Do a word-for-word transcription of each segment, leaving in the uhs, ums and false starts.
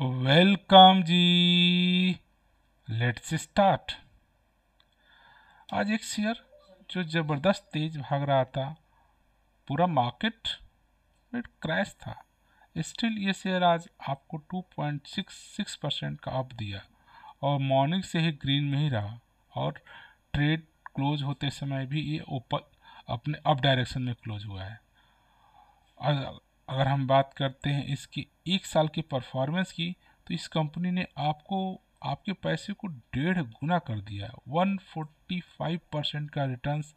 Welcome ji, let's start. आज एक share जो ज़बरदस्त तेज भाग रहा था, पूरा मार्केट में क्रैश था, स्टिल ये शेयर आज आपको two point six six percent का अप दिया और मॉर्निंग से ही ग्रीन में ही रहा और ट्रेड क्लोज होते समय भी ये ओपन अपने अप डायरेक्शन में क्लोज हुआ है। और अगर हम बात करते हैं इसकी एक साल की परफॉर्मेंस की, तो इस कंपनी ने आपको आपके पैसे को डेढ़ गुना कर दिया है। वन फोर्टी फाइव परसेंट का returns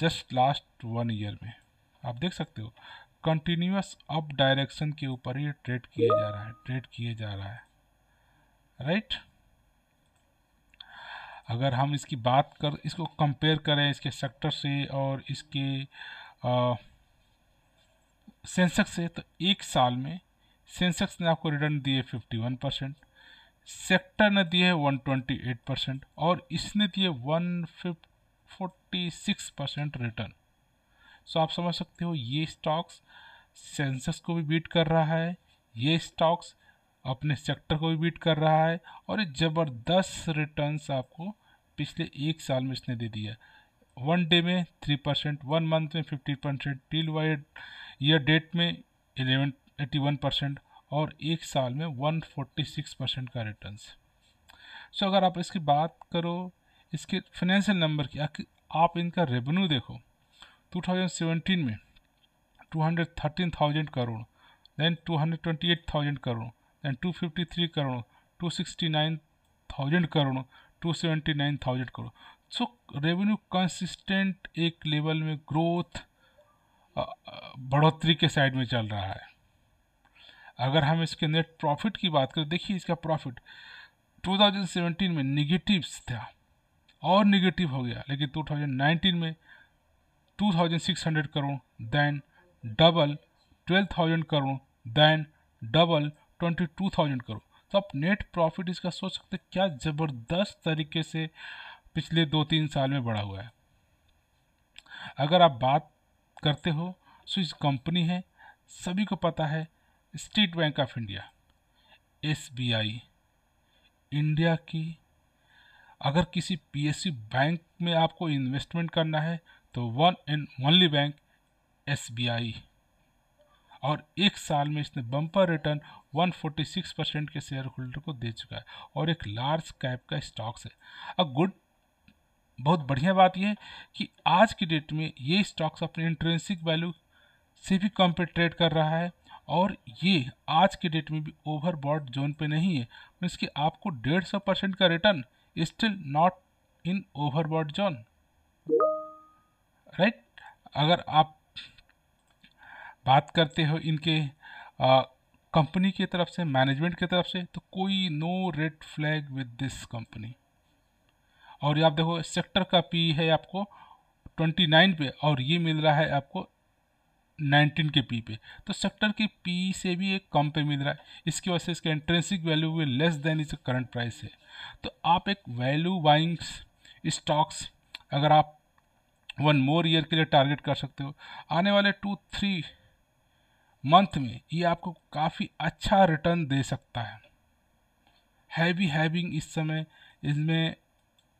just last one year में आप देख सकते हो। कंटिन्यूस अप डायरेक्शन के ऊपर ये ट्रेड किए जा रहा है ट्रेड किए जा रहा है राइट। अगर हम इसकी बात कर इसको कंपेयर करें इसके सेक्टर से और इसके आ, सेंसेक्स से, तो एक साल में सेंसेक्स ने आपको रिटर्न दिए फिफ्टी वन परसेंट, सेक्टर ने दिए वन ट्वेंटी एट परसेंट और इसने दिए one forty six percent return. So आप समझ सकते हो ये स्टॉक्स सेंसेक्स को भी बीट कर रहा है, ये स्टॉक्स अपने सेक्टर को भी बीट कर रहा है और ज़बरदस्त रिटर्न्स आपको पिछले एक साल में इसने दे दिया। वन डे में थ्री परसेंट, वन मंथ में fifty percent, till wide year date में एलेवन एटी वन परसेंट और एक साल में वन फोर्टी सिक्स परसेंट का रिटर्न्स। सो अगर आप इसकी बात करो इसके फाइनेंशियल नंबर की, आप इनका रेवेन्यू देखो टू थाउजेंड सेवेंटीन में two hundred thirteen thousand crore, then two hundred twenty eight thousand crore, then two fifty three crore, two sixty nine thousand crore, two seventy nine thousand crore. So revenue consistent एक level में growth बढ़ोतरी के side में चल रहा है। अगर हम इसके नेट प्रॉफिट की बात करें, देखिए इसका प्रॉफिट टू थाउजेंड सेवेंटीन में निगेटिव्स था और निगेटिव हो गया, लेकिन टू थाउजेंड नाइनटीन में two thousand six hundred crore, then double twelve thousand crore, then double twenty two thousand crore. तो आप नेट प्रॉफिट इसका सोच सकते हैं क्या ज़बरदस्त तरीके से पिछले दो तीन साल में बढ़ा हुआ है। अगर आप बात करते हो सो इस कंपनी है, सभी को पता है, State Bank of India, S B I India की। अगर किसी पी एस यू बैंक में आपको इन्वेस्टमेंट करना है तो one and only bank S B I. और एक साल में इसने bumper return one forty six percent के शेयर होल्डर को दे चुका है और एक लार्ज कैप का स्टॉक्स है। अ गुड बहुत बढ़िया बात यह है कि आज की डेट में ये स्टॉक्स अपने इंट्रिंसिक वैल्यू से भी कम पे ट्रेड कर रहा है और ये आज के डेट में भी ओवरबॉट जोन पे नहीं है। मीन्स कि आपको डेढ़ सौ परसेंट का return still not in overbought zone, right. अगर आप बात करते हो इनके कंपनी की तरफ से, मैनेजमेंट की तरफ से, तो कोई no red flag with this company. और ये आप देखो सेक्टर का पी है आपको ट्वेंटी नाइन पे और ये मिल रहा है आपको नाइनटीन के पी पे, तो सेक्टर के पी से भी एक कम पे मिल रहा है। इसकी वजह से इसका इंट्रिंसिक वैल्यू भी लेस देन इसका करंट प्राइस है। तो आप एक वैल्यू बाइंग स्टॉक्स अगर आप वन मोर ईयर के लिए टारगेट कर सकते हो, आने वाले टू थ्री मंथ में ये आपको काफ़ी अच्छा रिटर्न दे सकता है। हैवी हैविंग इस समय इसमें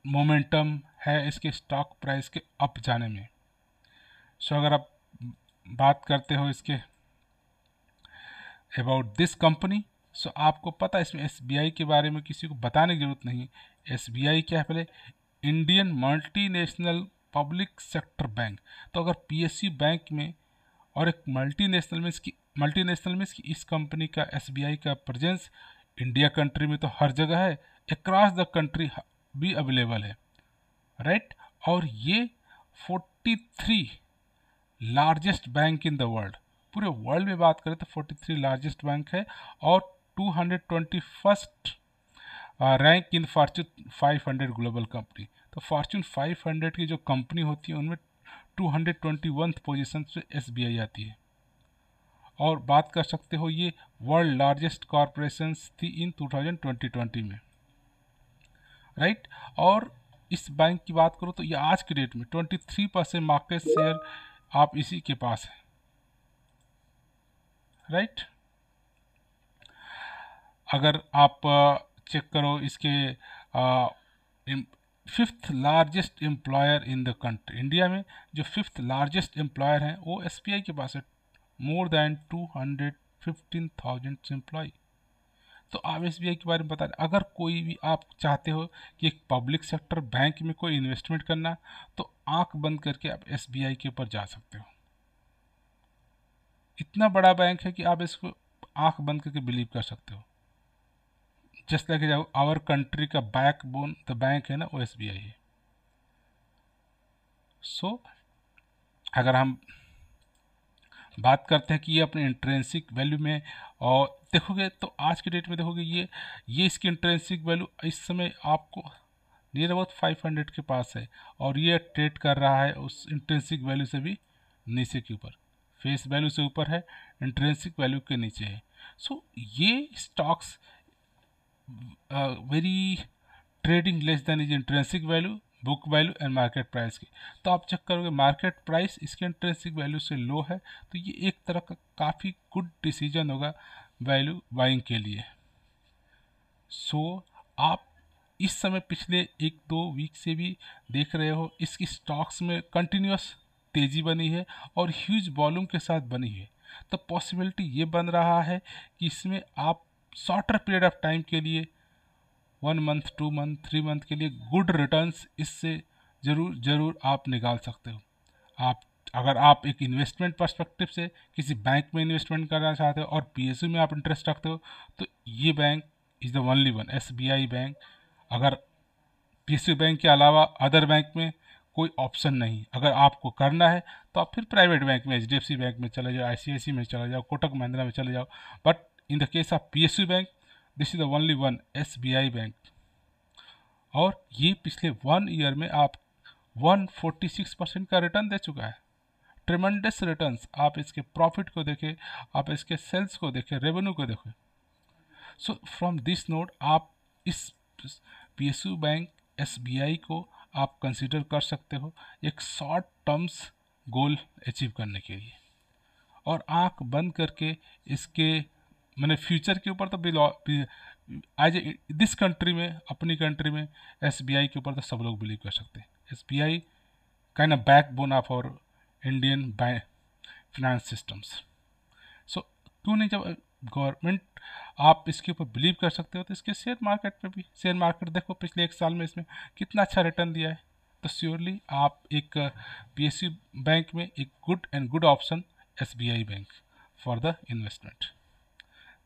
मोमेंटम है इसके स्टॉक प्राइस के अप जाने में। सो so, अगर आप बात करते हो इसके अबाउट दिस कंपनी, सो आपको पता है इसमें एस बी आई के बारे में किसी को बताने की ज़रूरत नहीं। एस बी आई क्या है, पहले Indian multinational public sector bank. तो अगर पी एस यू बैंक में और एक मल्टीनेशनल में इसकी मल्टीनेशनल में इसकी इस कंपनी का एस बी आई का प्रेजेंस इंडिया कंट्री में तो हर जगह है, अक्रॉस द कंट्री भी अवेलेबल है, राइट। और ये forty three largest bank in the world, पूरे वर्ल्ड में बात करें तो फोर्टी थ्री लार्जेस्ट बैंक है और two hundred twenty first rank in Fortune five hundred global company. तो फॉर्चून फाइव हंड्रेड की जो कंपनी होती है उनमें two hundred twenty one position से एस बी आई आती है। और बात कर सकते हो ये वर्ल्ड लार्जेस्ट कॉरपोरेशंस थी इन टू थाउजेंड ट्वेंटी में, राइट right? और इस बैंक की बात करो तो ये आज के डेट में twenty three percent market share आप इसी के पास है, राइट right? अगर आप चेक करो इसके fifth largest employer in the country, India में जो फिफ्थ लार्जेस्ट एम्प्लॉयर हैं वो एसबीआई के पास है, more than two hundred fifteen thousand employ. तो आप एसबीआई के बारे में बता रहे, अगर कोई भी आप चाहते हो कि एक पब्लिक सेक्टर बैंक में कोई इन्वेस्टमेंट करना तो आंख बंद करके आप एसबीआई के ऊपर जा सकते हो। इतना बड़ा बैंक है कि आप इसको आंख बंद करके बिलीव कर सकते हो। जस्ट लाइक जाओ आवर कंट्री का बैकबोन द बैंक है ना, वो एसबीआई है। सो so, अगर हम बात करते हैं कि ये अपने इंट्रेंसिक वैल्यू में और देखोगे तो आज के डेट में देखोगे ये ये इसकी इंट्रेंसिक वैल्यू इस समय आपको नियर अबाउट फाइव हंड्रेड के पास है और ये ट्रेड कर रहा है उस इंट्रेंसिक वैल्यू से भी नीचे के ऊपर। फेस वैल्यू से ऊपर है, इंट्रेंसिक वैल्यू के नीचे है। सो so, ये stocks very trading less than is intrinsic value, book value and market price की। तो आप चेक करोगे मार्केट प्राइस इसके इंट्रेंसिक वैल्यू से लो है, तो ये एक तरह का काफ़ी गुड डिसीजन होगा वैल्यू बाइंग के लिए। सो so, आप इस समय पिछले एक दो वीक से भी देख रहे हो इसकी स्टॉक्स में कंटिन्यूस तेज़ी बनी है और ह्यूज वॉल्यूम के साथ बनी है। तो पॉसिबिलिटी ये बन रहा है कि इसमें आप शॉर्टर पीरियड ऑफ टाइम के लिए one month two month three month के लिए गुड रिटर्न्स इससे ज़रूर ज़रूर आप निकाल सकते हो। आप अगर आप एक इन्वेस्टमेंट पर्सपेक्टिव से किसी बैंक में इन्वेस्टमेंट करना चाहते हो और पीएसयू में आप इंटरेस्ट रखते हो तो ये bank is the only one, SBI bank. अगर पीएसयू बैंक के अलावा अदर बैंक में कोई ऑप्शन नहीं, अगर आपको करना है तो आप फिर प्राइवेट बैंक में, एचडीएफसी बैंक में चले जाओ, आईसीआईसीआई में चले जाओ, कोटक महिंद्रा में चले जाओ। But in the case of PSU bank this is the only one, SBI bank. और ये पिछले वन ईयर में आप वन फोर्टी सिक्स परसेंट का रिटर्न दे चुका है। ट्रेमेंडस रिटर्न्स, आप इसके प्रॉफिट को देखें, आप इसके सेल्स को देखें, रेवेन्यू को देखें। सो फ्रॉम दिस नोट आप इस पीएसयू बैंक, एसबीआई को आप कंसिडर कर सकते हो एक शॉर्ट टर्म्स गोल अचीव करने के लिए। और आंख बंद करके इसके मैंने फ्यूचर के ऊपर तो बिलो आज दिस कंट्री में, अपनी कंट्री में एसबीआई के ऊपर तो सब लोग बिलीव कर सकते हैं। SBI kind of backbone of our Indian bank finance systems. So क्यों नहीं, जब गवर्नमेंट आप इसके ऊपर बिलीव कर सकते हो तो इसके शेयर मार्केट पे भी, शेयर मार्केट देखो पिछले एक साल में इसमें कितना अच्छा रिटर्न दिया है। तो श्योरली आप एक पीएसयू बैंक में एक good and good option SBI bank for the investment.